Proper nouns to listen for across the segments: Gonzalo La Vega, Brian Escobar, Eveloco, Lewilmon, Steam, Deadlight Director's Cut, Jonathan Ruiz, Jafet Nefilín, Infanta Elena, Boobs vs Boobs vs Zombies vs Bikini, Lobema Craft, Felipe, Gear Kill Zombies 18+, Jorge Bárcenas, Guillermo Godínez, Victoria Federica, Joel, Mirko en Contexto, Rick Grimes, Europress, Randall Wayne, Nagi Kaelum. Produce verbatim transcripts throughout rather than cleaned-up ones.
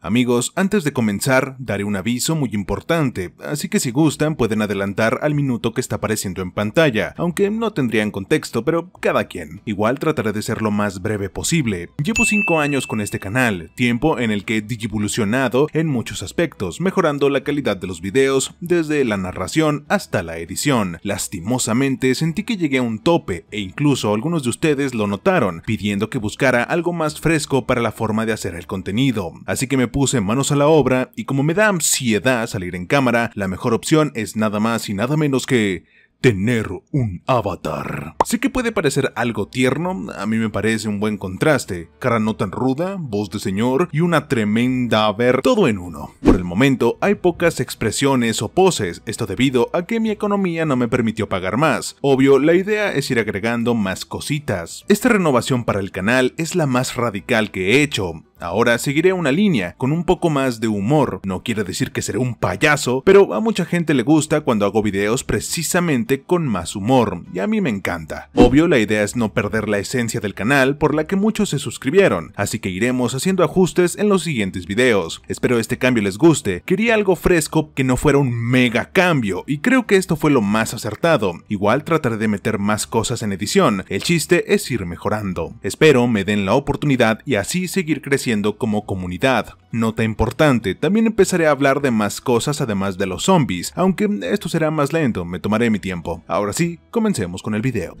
Amigos, antes de comenzar, daré un aviso muy importante, así que si gustan pueden adelantar al minuto que está apareciendo en pantalla, aunque no tendrían contexto, pero cada quien. Igual trataré de ser lo más breve posible. Llevo cinco años con este canal, tiempo en el que he digivolucionado en muchos aspectos, mejorando la calidad de los videos, desde la narración hasta la edición. Lastimosamente sentí que llegué a un tope, e incluso algunos de ustedes lo notaron, pidiendo que buscara algo más fresco para la forma de hacer el contenido, así que me puse manos a la obra, y como me da ansiedad salir en cámara, la mejor opción es nada más y nada menos que tener un avatar. Sé que puede parecer algo tierno, a mí me parece un buen contraste, cara no tan ruda, voz de señor y una tremenda ver, todo en uno. Por el momento hay pocas expresiones o poses, esto debido a que mi economía no me permitió pagar más. Obvio, la idea es ir agregando más cositas. Esta renovación para el canal es la más radical que he hecho. Ahora seguiré una línea, con un poco más de humor, no quiere decir que seré un payaso, pero a mucha gente le gusta cuando hago videos precisamente con más humor, y a mí me encanta. Obvio, la idea es no perder la esencia del canal por la que muchos se suscribieron, así que iremos haciendo ajustes en los siguientes videos. Espero este cambio les guste, quería algo fresco que no fuera un mega cambio, y creo que esto fue lo más acertado. Igual trataré de meter más cosas en edición, el chiste es ir mejorando. Espero me den la oportunidad y así seguir creciendo como comunidad. Nota importante, también empezaré a hablar de más cosas además de los zombies, aunque esto será más lento, me tomaré mi tiempo. Ahora sí, comencemos con el video.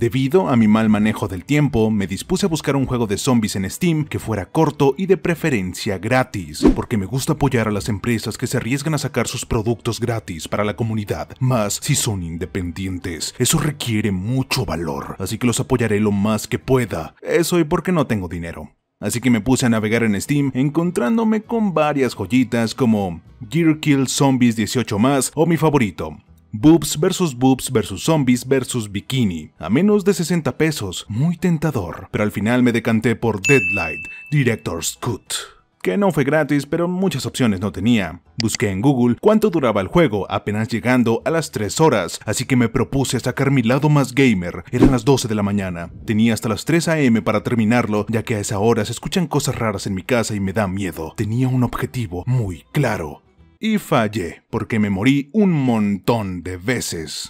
Debido a mi mal manejo del tiempo, me dispuse a buscar un juego de zombies en Steam que fuera corto y de preferencia gratis, porque me gusta apoyar a las empresas que se arriesgan a sacar sus productos gratis para la comunidad, más si son independientes. Eso requiere mucho valor, así que los apoyaré lo más que pueda. Eso y porque no tengo dinero. Así que me puse a navegar en Steam, encontrándome con varias joyitas como Gear Kill Zombies dieciocho más o mi favorito, Boobs vs Boobs vs Zombies vs Bikini, a menos de sesenta pesos, muy tentador, pero al final me decanté por Deadlight Director's Cut, que no fue gratis, pero muchas opciones no tenía. Busqué en Google cuánto duraba el juego, apenas llegando a las tres horas, así que me propuse sacar mi lado más gamer. Eran las doce de la mañana, tenía hasta las tres a m para terminarlo, ya que a esa hora se escuchan cosas raras en mi casa y me da miedo. Tenía un objetivo muy claro. Y fallé, porque me morí un montón de veces.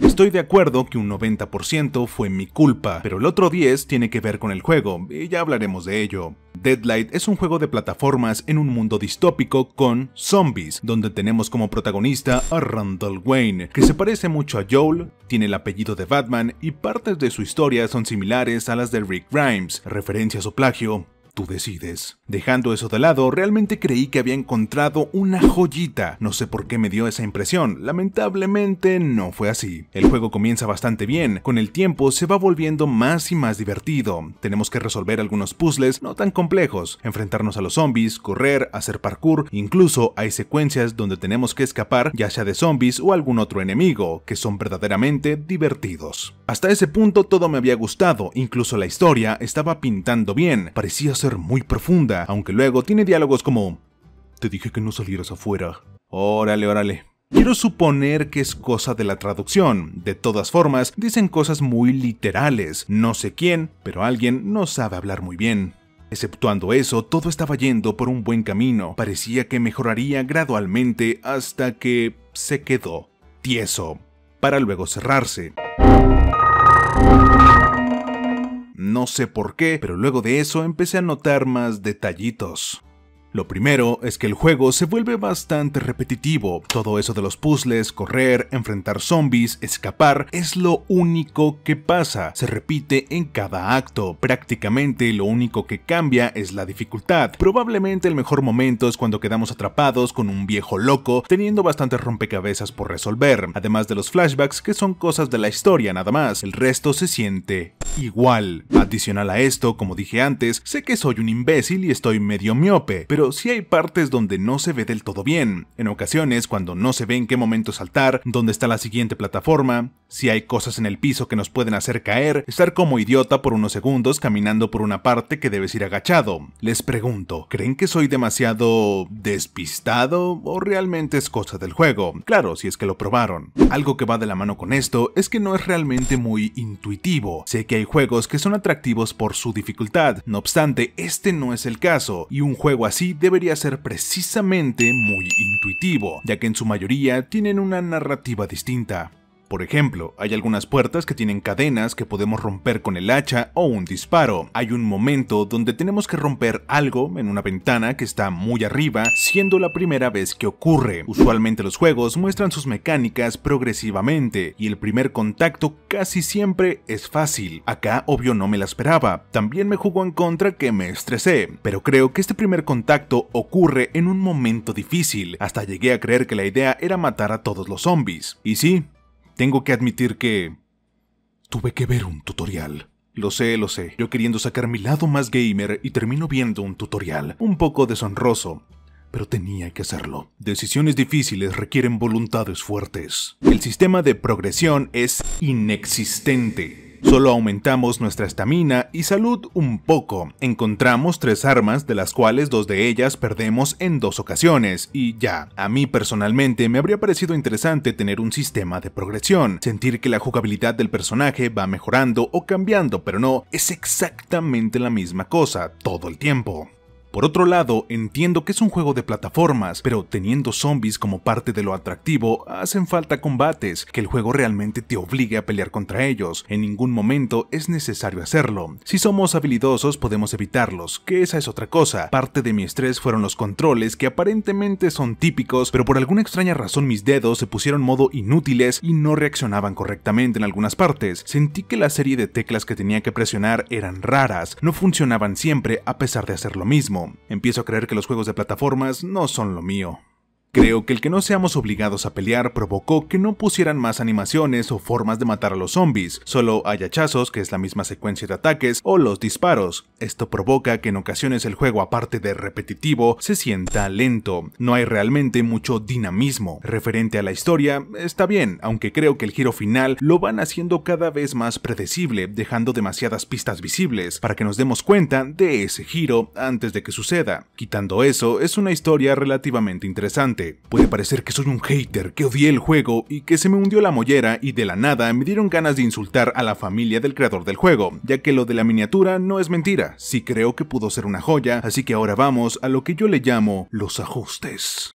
Estoy de acuerdo que un noventa por ciento fue mi culpa, pero el otro diez por ciento tiene que ver con el juego, y ya hablaremos de ello. Deadlight es un juego de plataformas en un mundo distópico con zombies, donde tenemos como protagonista a Randall Wayne, que se parece mucho a Joel, tiene el apellido de Batman y partes de su historia son similares a las de Rick Grimes, referencias o plagio. Tú decides. Dejando eso de lado, realmente creí que había encontrado una joyita. No sé por qué me dio esa impresión, lamentablemente no fue así. El juego comienza bastante bien, con el tiempo se va volviendo más y más divertido. Tenemos que resolver algunos puzzles no tan complejos, enfrentarnos a los zombies, correr, hacer parkour, incluso hay secuencias donde tenemos que escapar ya sea de zombies o algún otro enemigo, que son verdaderamente divertidos. Hasta ese punto todo me había gustado, incluso la historia estaba pintando bien, parecía ser muy profunda, aunque luego tiene diálogos como "te dije que no salieras afuera". Órale, órale. Quiero suponer que es cosa de la traducción. De todas formas, dicen cosas muy literales. No sé quién, pero alguien no sabe hablar muy bien. Exceptuando eso, todo estaba yendo por un buen camino. Parecía que mejoraría gradualmente hasta que se quedó tieso, para luego cerrarse. No sé por qué, pero luego de eso empecé a notar más detallitos. Lo primero es que el juego se vuelve bastante repetitivo. Todo eso de los puzzles, correr, enfrentar zombies, escapar, es lo único que pasa. Se repite en cada acto. Prácticamente lo único que cambia es la dificultad. Probablemente el mejor momento es cuando quedamos atrapados con un viejo loco, teniendo bastantes rompecabezas por resolver. Además de los flashbacks, que son cosas de la historia nada más. El resto se siente igual. Adicional a esto, como dije antes, sé que soy un imbécil y estoy medio miope, pero pero sí hay partes donde no se ve del todo bien. En ocasiones, cuando no se ve en qué momento saltar, dónde está la siguiente plataforma, si hay cosas en el piso que nos pueden hacer caer, estar como idiota por unos segundos caminando por una parte que debes ir agachado. Les pregunto, ¿creen que soy demasiado despistado o realmente es cosa del juego? Claro, si es que lo probaron. Algo que va de la mano con esto es que no es realmente muy intuitivo. Sé que hay juegos que son atractivos por su dificultad, no obstante, este no es el caso, y un juego así debería ser precisamente muy intuitivo, ya que en su mayoría tienen una narrativa distinta. Por ejemplo, hay algunas puertas que tienen cadenas que podemos romper con el hacha o un disparo. Hay un momento donde tenemos que romper algo en una ventana que está muy arriba, siendo la primera vez que ocurre. Usualmente los juegos muestran sus mecánicas progresivamente, y el primer contacto casi siempre es fácil. Acá obvio no me la esperaba, también me jugó en contra que me estresé, pero creo que este primer contacto ocurre en un momento difícil, hasta llegué a creer que la idea era matar a todos los zombies. Y sí, tengo que admitir que tuve que ver un tutorial. Lo sé, lo sé, yo queriendo sacar mi lado más gamer y termino viendo un tutorial, un poco deshonroso, pero tenía que hacerlo. Decisiones difíciles requieren voluntades fuertes. El sistema de progresión es inexistente. Solo aumentamos nuestra estamina y salud un poco. Encontramos tres armas, de las cuales dos de ellas perdemos en dos ocasiones, y ya. A mí personalmente me habría parecido interesante tener un sistema de progresión, sentir que la jugabilidad del personaje va mejorando o cambiando, pero no, es exactamente la misma cosa todo el tiempo. Por otro lado, entiendo que es un juego de plataformas, pero teniendo zombies como parte de lo atractivo, hacen falta combates, que el juego realmente te obligue a pelear contra ellos. En ningún momento es necesario hacerlo. Si somos habilidosos podemos evitarlos, que esa es otra cosa. Parte de mi estrés fueron los controles, que aparentemente son típicos, pero por alguna extraña razón mis dedos se pusieron modo inútiles y no reaccionaban correctamente en algunas partes. Sentí que la serie de teclas que tenía que presionar eran raras, no funcionaban siempre a pesar de hacer lo mismo. Empiezo a creer que los juegos de plataformas no son lo mío. Creo que el que no seamos obligados a pelear provocó que no pusieran más animaciones o formas de matar a los zombies, solo hay hachazos, que es la misma secuencia de ataques, o los disparos. Esto provoca que en ocasiones el juego, aparte de repetitivo, se sienta lento. No hay realmente mucho dinamismo. Referente a la historia, está bien, aunque creo que el giro final lo van haciendo cada vez más predecible, dejando demasiadas pistas visibles, para que nos demos cuenta de ese giro antes de que suceda. Quitando eso, es una historia relativamente interesante. Puede parecer que soy un hater, que odié el juego y que se me hundió la mollera y de la nada me dieron ganas de insultar a la familia del creador del juego, ya que lo de la miniatura no es mentira, sí creo que pudo ser una joya, así que ahora vamos a lo que yo le llamo los ajustes.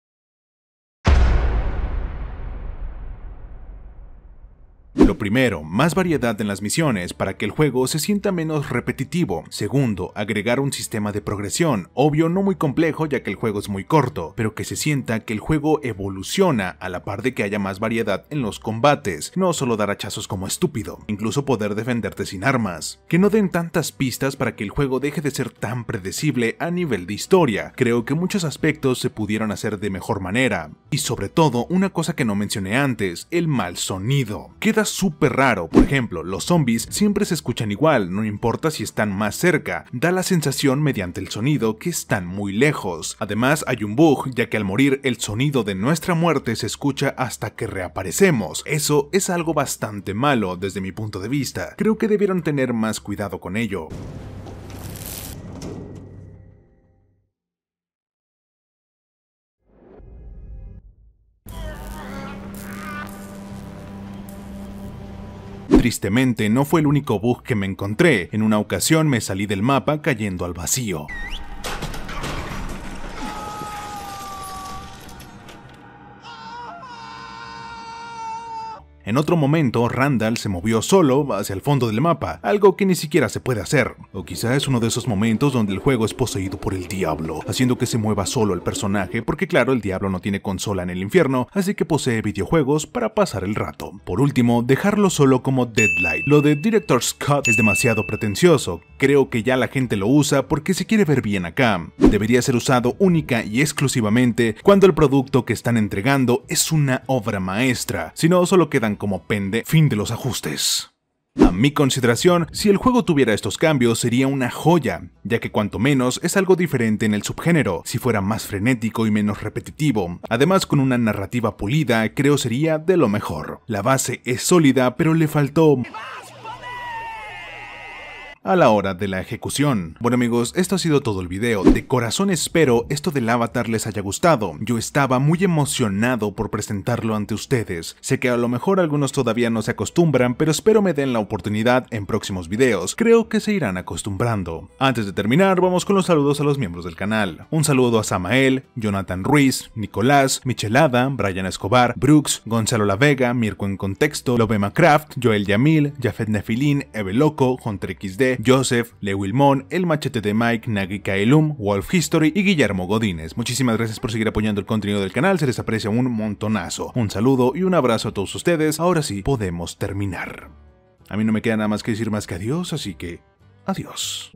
Lo primero, más variedad en las misiones para que el juego se sienta menos repetitivo. Segundo, agregar un sistema de progresión, obvio no muy complejo ya que el juego es muy corto, pero que se sienta que el juego evoluciona a la par de que haya más variedad en los combates, no solo dar hachazos como estúpido, incluso poder defenderte sin armas. Que no den tantas pistas para que el juego deje de ser tan predecible a nivel de historia, creo que muchos aspectos se pudieron hacer de mejor manera. Y sobre todo, una cosa que no mencioné antes, el mal sonido. Queda súper raro, por ejemplo, los zombies siempre se escuchan igual, no importa si están más cerca, da la sensación mediante el sonido que están muy lejos. Además hay un bug, ya que al morir el sonido de nuestra muerte se escucha hasta que reaparecemos, eso es algo bastante malo desde mi punto de vista, creo que debieron tener más cuidado con ello. Tristemente, no fue el único bug que me encontré. En una ocasión me salí del mapa cayendo al vacío. En otro momento, Randall se movió solo hacia el fondo del mapa, algo que ni siquiera se puede hacer. O quizá es uno de esos momentos donde el juego es poseído por el diablo, haciendo que se mueva solo el personaje, porque claro, el diablo no tiene consola en el infierno, así que posee videojuegos para pasar el rato. Por último, dejarlo solo como Deadlight. Lo de Director's Cut es demasiado pretencioso, creo que ya la gente lo usa porque se quiere ver bien acá. Debería ser usado única y exclusivamente cuando el producto que están entregando es una obra maestra, si no solo quedan como pende. Fin de los ajustes. A mi consideración, si el juego tuviera estos cambios sería una joya, ya que cuanto menos es algo diferente en el subgénero, si fuera más frenético y menos repetitivo. Además, con una narrativa pulida, creo sería de lo mejor. La base es sólida, pero le faltó a la hora de la ejecución. Bueno amigos, esto ha sido todo el video. De corazón espero esto del avatar les haya gustado. Yo estaba muy emocionado por presentarlo ante ustedes. Sé que a lo mejor algunos todavía no se acostumbran, pero espero me den la oportunidad en próximos videos. Creo que se irán acostumbrando. Antes de terminar, vamos con los saludos a los miembros del canal. Un saludo a Samael, Jonathan Ruiz, Nicolás, Michelada, Brian Escobar, Brooks, Gonzalo La Vega, Mirko en Contexto, Lobema Craft, Joel Yamil, Jafet Nefilín, Eveloco, Hunter equis de, Joseph, Lewilmon, El Machete de Mike, Nagi Kaelum, Wolf History y Guillermo Godínez. Muchísimas gracias por seguir apoyando el contenido del canal, se les aprecia un montonazo. Un saludo y un abrazo a todos ustedes. Ahora sí, podemos terminar. A mí no me queda nada más que decir más que adiós, así que adiós.